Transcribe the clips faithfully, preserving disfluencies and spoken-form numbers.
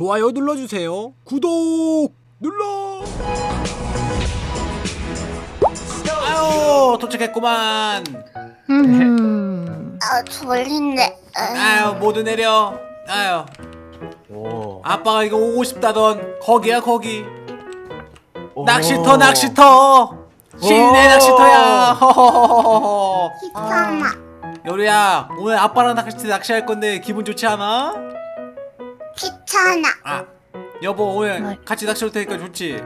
좋아요 눌러주세요. 구독 눌러. 아유 도착했구만. 아 졸린데. 아유 모두 내려. 아유. 오. 아빠가 이거 오고 싶다던 거기야 거기. 오. 낚시터 낚시터. 실내 낚시터야. 허허허허허. 아. 요루야 오늘 아빠랑 낚시 낚시할 건데 기분 좋지 않아? 귀찮아. 아 여보 오늘 아이. 같이 낚시할 테니까 좋지?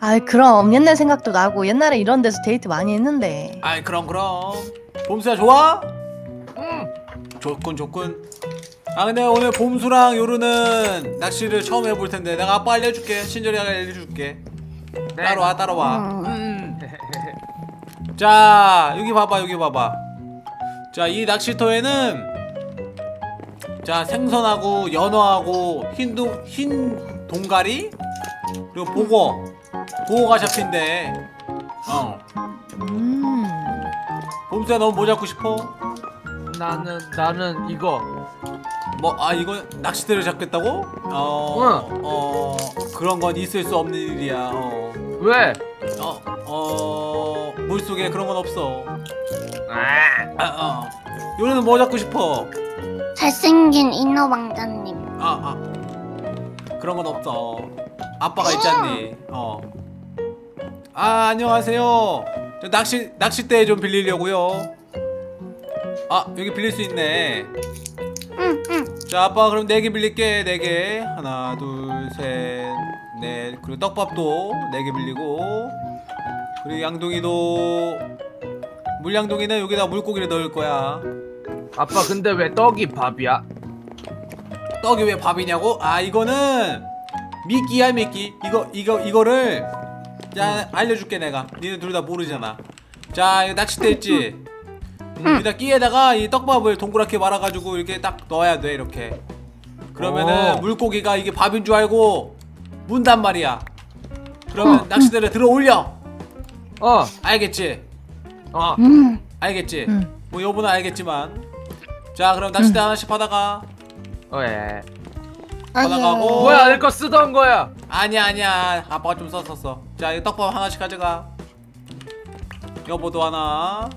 아이 그럼 옛날 생각도 나고 옛날에 이런 데서 데이트 많이 했는데. 아이 그럼 그럼. 봄수야 좋아? 응. 좋군 좋군. 아 근데 오늘 봄수랑 요루는 낚시를 처음 해볼 텐데 내가 아빠 알려줄게. 친절하게 알려줄게. 네. 따라와 따라와. 음. 자 여기 봐봐 여기 봐봐. 자 이 낚시터에는 자 생선하고 연어하고 흰도, 흰 동가리 그리고 보고 보고가 잡힌대. 어. 음. 봄수야 너 뭐 잡고 싶어? 나는 나는 이거. 뭐 아 이거 낚싯대를 잡겠다고? 어. 응. 어 그런 건 있을 수 없는 일이야. 어. 왜? 어 어 물 속에 그런 건 없어. 아. 아, 어. 요리는 뭐 잡고 싶어? 잘생긴 인어왕자님. 아, 아. 그런 건 없어. 아빠가 있잖니. 어. 아, 안녕하세요. 저 낚시, 낚싯대 좀 빌리려고요. 아, 여기 빌릴 수 있네. 응, 응. 자, 아빠 그럼 네 개 빌릴게. 네 개. 하나, 둘, 셋, 넷. 그리고 떡밥도 네 개 빌리고. 그리고 양동이도. 물양동이는 여기다 물고기를 넣을 거야. 아빠 근데 왜 떡이 밥이야? 떡이 왜 밥이냐고? 아 이거는 미끼야 미끼. 이거 이거 이거를 자 알려줄게 내가. 니네 둘 다 모르잖아. 자 이거 낚싯대 있지? 여기다 끼에다가 이 떡밥을 동그랗게 말아가지고 이렇게 딱 넣어야 돼 이렇게. 그러면은 오. 물고기가 이게 밥인 줄 알고 문단 말이야. 그러면 어. 낚싯대를 들어 올려. 어 알겠지? 어 음. 알겠지? 음. 뭐 여보는 알겠지만. 자 그럼 낚싯대 응. 하나씩 받아가. 어예 받아가고. 뭐야 내 거 쓰던 거야. 아니야 아니야 아빠가 좀 썼었어. 자 이 떡밥 하나씩 가져가. 여보도 하나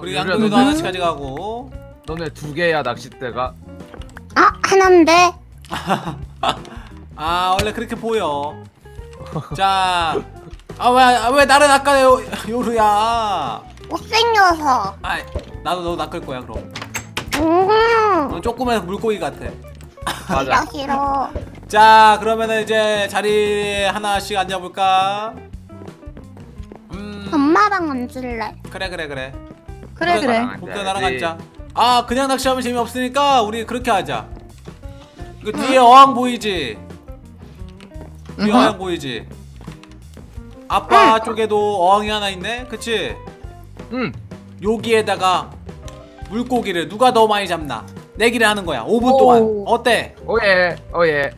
그리고 어, 양동이도 너네... 하나씩 가져가고. 너네 두 개야 낚싯대가. 아 하나인데. 아 원래 그렇게 보여. 자 아 왜 아, 왜 나를 낚아 요, 요루야. 못생겨서. 아 나도 너 낚을 거야 그럼. 음 조그만 물고기 같아. 맞아. 싫어. 자 그러면은 이제 자리 하나씩 앉아볼까? 음. 엄마랑 앉을래. 그래 그래 그래. 그래 그래. 봄수야 나랑 앉자. 아 그냥 낚시하면 재미없으니까 우리 그렇게 하자. 그 뒤에 응. 어항 보이지? 뒤에 어항 보이지? 아빠 응. 쪽에도 어항이 하나 있네? 그치? 응. 여기에다가 물고기를 누가 더 많이 잡나 내기를 하는 거야. 오 분 동안. 오. 어때? 오예 오예.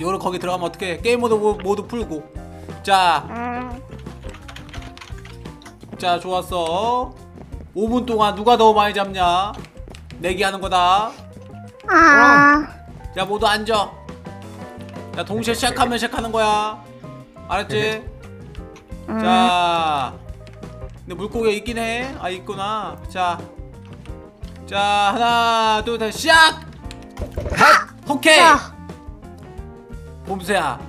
요로 거기 들어가면 어떻게 게임 모드 모두 풀고. 자, 음. 자 좋았어. 오 분 동안 누가 더 많이 잡냐 내기 하는 거다. 아. 어. 자 모두 앉아. 자 동시에 시작하면 시작하는 거야. 알았지? 음. 자, 근데 물고기가 있긴 해. 아 있구나. 자. 자 하나 둘 셋 시작! 하! 오케이! 자. 봄수야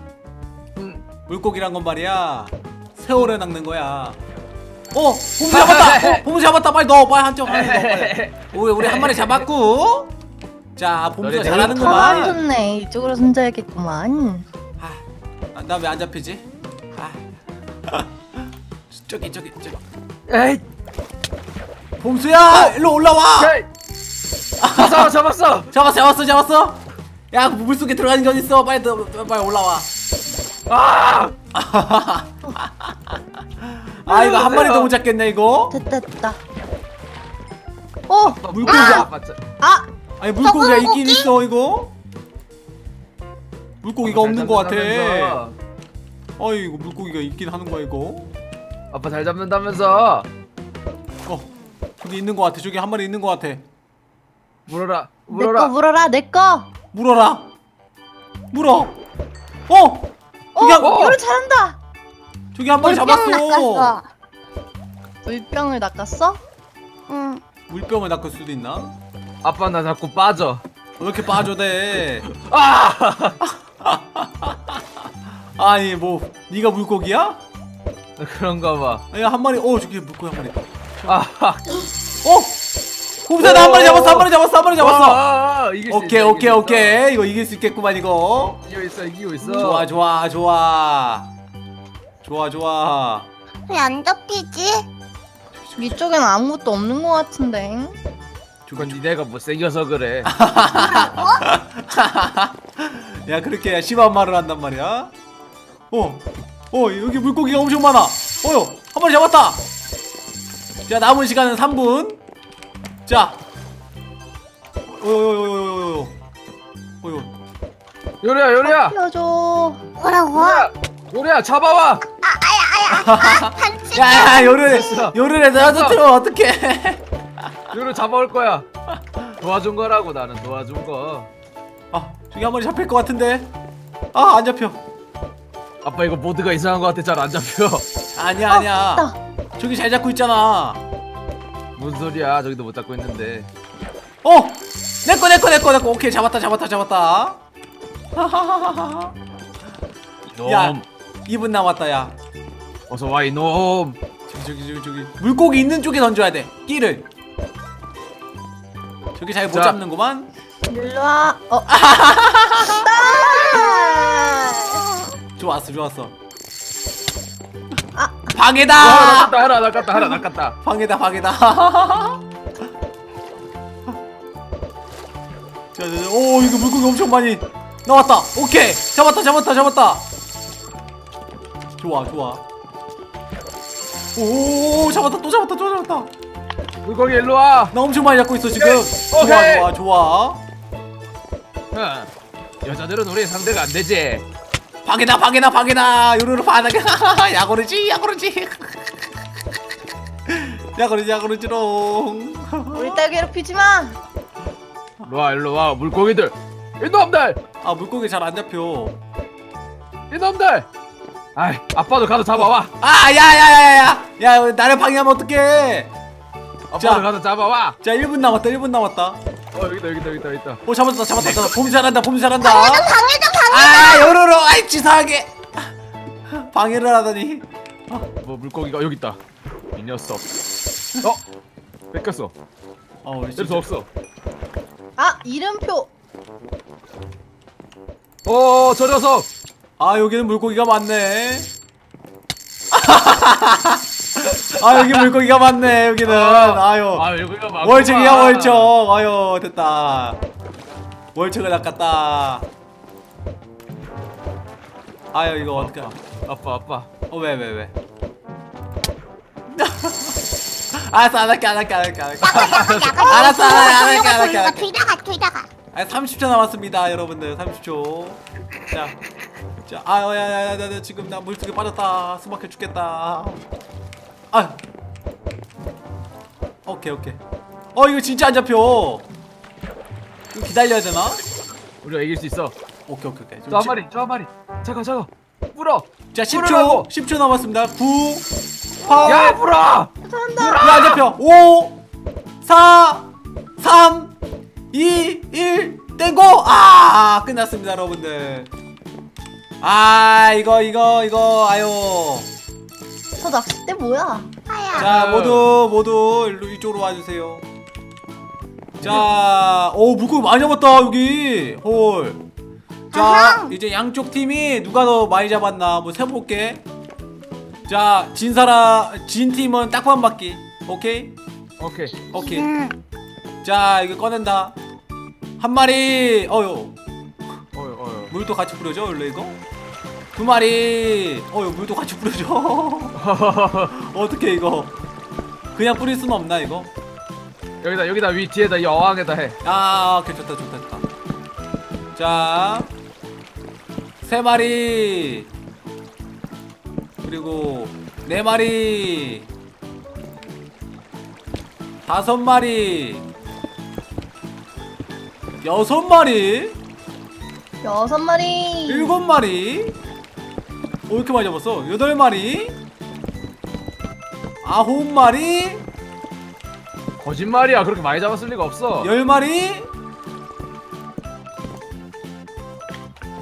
응. 물고기란 건 말이야 세월을 낚는 거야. 어! 봄수 잡았다! 어, 봄수 잡았다! 빨리 넣어! 빨리 한쪽 빨리 넣어 빨리. 우리, 우리 한 마리 잡았고. 자 봄수가 잘하는구만. 참 좋네. 이쪽으로 손자야겠구만. 아, 나 왜 안 잡히지? 아. 저기 저기 저기 에이. 봄수야! 어? 일로 올라와! 잡았어! 잡았어! 잡았어! 잡았어! 잡았어! 야! 물속에 들어가는 게 어딨어! 빨리 너, 빨리 올라와! 아! 아 이거 한 마리도 못 잡겠네 이거? 됐다 됐다. 어! 물고기야! 아! 아! 아니 물고기가 있긴 고기? 있어 이거? 물고기가 없는 거 같아. 어이 이거 물고기가 있긴 하는 거야 이거? 아빠 잘 잡는다면서! 어! 저기 있는 거 같아. 저기 한 마리 있는 거 같아. 물어라 물어라. 내 거 물어라 내 거. 물어라. 물어. 어! 저기 한, 어! 요루 잘한다! 저기 한 마리 잡았어! 물병을 낚았어? 응. 물병을 낚을 수도 있나? 아빠 나 자꾸 빠져. 왜 이렇게 빠져대? 아! 아니 뭐 네가 물고기야? 그런가 봐. 야 한 마리. 어 저기 물고기 한 마리. 아. 어! 봄수야 나 한 마리 잡았어. 한 마리 잡았어. 한 마리 잡았어. 오케이 오케이 오케이. 오케이. 이거 이길 수 있겠구만 이거. 이기고 있어. 이기고 있어. 좋아 좋아 좋아. 좋아 좋아. 왜 안 잡히지? 위쪽에는 아무것도 없는 것 같은데. 그건 니네가 못생겨서 그래. 야 그렇게 심한 말을 한단 말이야. 어, 어 여기 물고기가 엄청 많아. 어휴 한 마리 잡았다. 자 남은 시간은 삼 분. 자, 어휴 어휴 요루야 요루야. 살려줘. 뭐라고? 요루야 잡아와. 아, 아, 반칙. 야, 요루를 요루를 내가 터뜨려 어떡해? 요루 잡아올 거야. 도와준 거라고 나는 도와준 거. 아, 저기 한 마리 잡힐 것 같은데. 아, 안 잡혀. 아빠 이거 모드가 이상한 것 같아. 잘 안 잡혀. 아니야, 아니야. 어, 저기 잘 잡고 있잖아. 뭔 소리야? 저기도 못 잡고 있는데. 어, 내 거, 내 거, 내 거, 내 거. 오케이, 잡았다, 잡았다, 잡았다. 하하하하. 야, 이 분 남았다, 야. 어서 와 이놈. 저기 저기 저기 저기 물고기 있는 쪽에 던져야 돼. 끼를. 저기 잘 못 잡는구만. 일로 와. 어. 좋았어 좋았어. 아. 방해다. 와, 낚았다 하라 낚았다 하라 낚았다. 방해다 방해다. 자자자. 오 이거 물고기 엄청 많이 나왔다. 오케이 잡았다 잡았다 잡았다. 좋아 좋아. 오 잡았다 또 잡았다 또 잡았다. 물고기 일로 와. 나 엄청 많이 잡고 있어 지금. 오케이. 좋아 좋아 좋아. 응. 여자들은 우리 상대가 안 되지. 방해다 방해다 방해다. 요루루 반하게. 야구르지 야구르지. 야구르지 야구르지롱. 우리 딸 괴롭히지 마. 일로 와 일로 와 물고기들. 이놈들. 아 물고기 잘 안 잡혀. 이놈들. 아이, 아빠도 가서 잡아와. 아, 야야야야야. 야, 나를 방해하면 어떡해. 아빠도 자, 가서 잡아와. 자, 일 분 남았다. 일 분 남았다. 어, 여기다 여기다 여기다 있다. 오, 잡았다. 잡았다. 잡았다. 봄수 잘한다. 봄수 잘한다. 방해다 방해다 방해다. 아, 요루루. 아이, 지사하게. 방해를 하다니. 어, 뭐 물고기가 여기 있다. 이 녀석. 어? 뺏겼어. 어, 이제 더 없어. 아, 이름표. 어, 저 녀석. 아 여기는 물고기가 많네. 아 여기 물고기가 많네 여기는. 아, 아유. 아 여기가 많구나. 월척이야 월척. 아유 됐다. 월척을 낚았다. 아유 이거 어떡해. 아빠 아빠. 어 왜 왜 왜. 알았어 안 할게 안 할게 안 할게 안 할게. 알았어 안 할게 안 할게 안 할게. 뒤다가 뒤다가. 아 삼십 초 남았습니다 여러분들. 삼십 초. 자. 자, 아유, 야, 야, 야, 야, 지금 나 물속에 빠졌다. 숨막혀 죽겠다. 아, 오케이, 오케이. 어, 이거 진짜 안 잡혀. 이거 기다려야 되나? 우리가 이길 수 있어. 오케이, 오케이, 오케이. 저 한 마리, 저 한 마리. 잠깐, 잠깐. 불어. 자, 십 초, 십 초 남았습니다. 구, 팔. 야, 불어. 불어. 야, 안 잡혀. 오, 사, 삼, 이, 일. 땡고. 아, 끝났습니다, 여러분들. 아 이거 이거 이거 아유 저 낚싯대 뭐야. 아야. 자 모두 모두 일로 이쪽으로 와주세요. 자 오 물고기 많이 잡았다 여기 홀. 자 이제 양쪽 팀이 누가 더 많이 잡았나 뭐 세볼게. 자 진 사람 진 팀은 딱밤 받기. 오케이 오케이 오케이. 음. 자 이거 꺼낸다 한 마리. 어요 물도 같이 뿌려줘 원래 이거? 두 마리. 어 이거 물도 같이 뿌려줘. 어떻게 이거 그냥 뿌릴 수는 없나 이거? 여기다 여기다 위 뒤에다 여왕에다 해. 아 오케이 좋다 좋다 좋다. 자 세 마리 그리고 네 마리 다섯 마리 여섯 마리 여섯 마리. 일곱 마리. 오, 이렇게 많이 잡았어. 여덟 마리. 아홉 마리. 거짓말이야. 그렇게 많이 잡았을 리가 없어. 열 마리.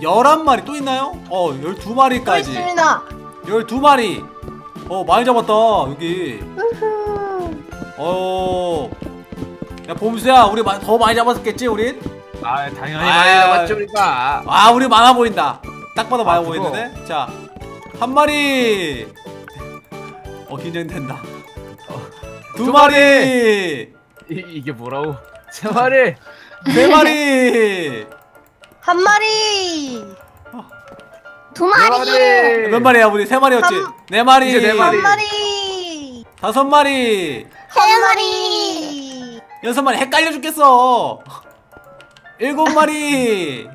열한 마리 또 있나요? 어, 열두 마리까지. 있습니다. 열두 마리. 어, 많이 잡았다 여기. 우후. 어. 야, 봄수야, 우리 마, 더 많이 잡았겠지 우린? 아, 당연히 아, 많이 잡았지 우리가. 아, 우리 많아 보인다. 딱 봐도 많아 아, 보이는데. 자, 한 마리. 어, 긴장된다. 어, 두, 두 마리. 마리. 이, 이게 뭐라고? 세 마리. 네 마리. 한 마리. 두 마리. 몇 마리야 우리? 세 마리였지. 네 마리. 이제 네 마리. 한 마리. 다섯 마리. 세 마리. 여섯 마리. 헷갈려 죽겠어. 일곱 마리.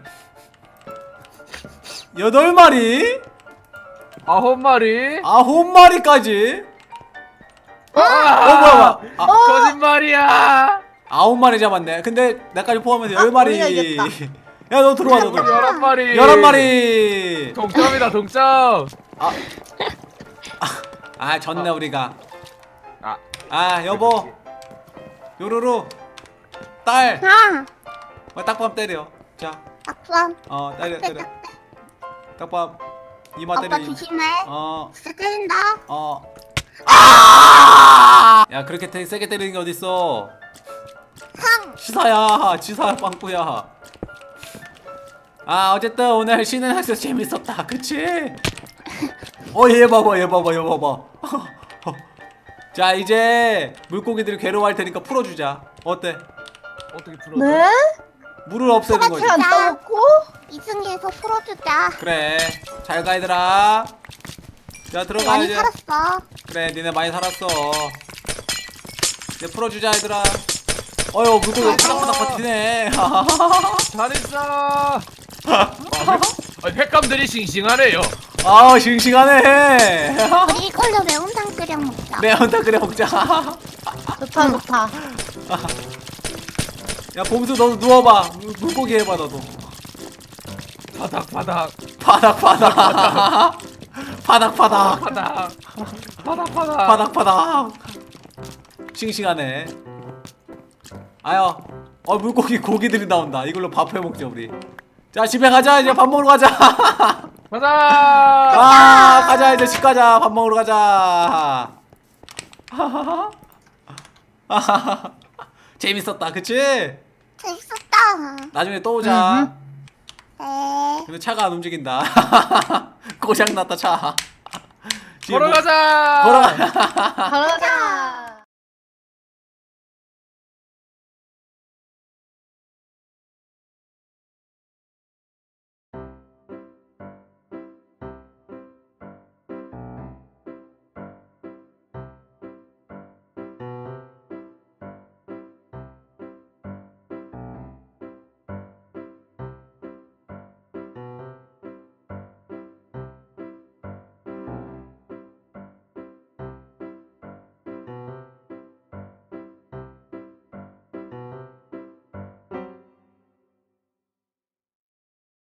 여덟 마리. 아홉 마리. 아홉 마리까지. 어, 어, 어 뭐야? 뭐야. 아, 어. 거짓말이야. 아홉 마리 잡았네. 근데 나까지 포함해서 열 마리. 아, 야, 너 들어와, 너 들어와. 열한 마리. 열한 마리. 동점이다, 동점. 아. 아, 아 졌네, 아. 우리가. 아. 아, 여보. 요루루. 딸. 아. 어, 딱밤 때려. 자. 딱밤. 어, 때려, 때려. 딱밤. 이마 때려. 아빠 조심해. 어. 진짜 때린다. 어. 아! 야, 그렇게 대, 세게 때리는 게 어딨어. 흥. 치사야, 치사야, 빵꾸야. 아, 어쨌든 오늘 쉬는 학습 재밌었다, 그치? 어, 얘 봐봐, 얘 봐봐, 얘 봐봐. 자, 이제 물고기들이 괴로워할 테니까 풀어주자. 어때? 어떻게 풀어줘? 네? 물을 없애는 거지. 안 떠먹고? 이승기에서 풀어주자. 그래, 잘 가, 얘들아. 자, 들어가. 많이 이제. 살았어. 그래, 니네 많이 살았어. 이제 풀어주자, 얘들아. 어휴, 물고기 바닥바닥 버티네. 잘했어. 아, 횟감들이 싱싱하네요. 아, 싱싱하네. 이걸로 매운탕 끓여 먹자. 매운탕 끓여 먹자. 좋다, 좋다. 야, 봄수, 너도 누워봐. 물고기 해봐, 너도. 바닥, 바닥. 바닥, 바닥. 바닥, 바닥. 바닥, 바닥. 바닥, 바닥. 바닥, 바닥. 싱싱하네. 아유, 어, 물고기 고기들이 나온다. 이걸로 밥 해 먹자, 우리. 자, 집에 가자. 이제 밥 먹으러 가자. 가자. 아, 가자. 이제 집 가자. 밥 먹으러 가자. 재밌었다, 그치? 재밌었다. 나중에 또 오자. 네. 근데 차가 안 움직인다. 고장났다, 차. 걸어가자. 걸어가자. 걸어가자.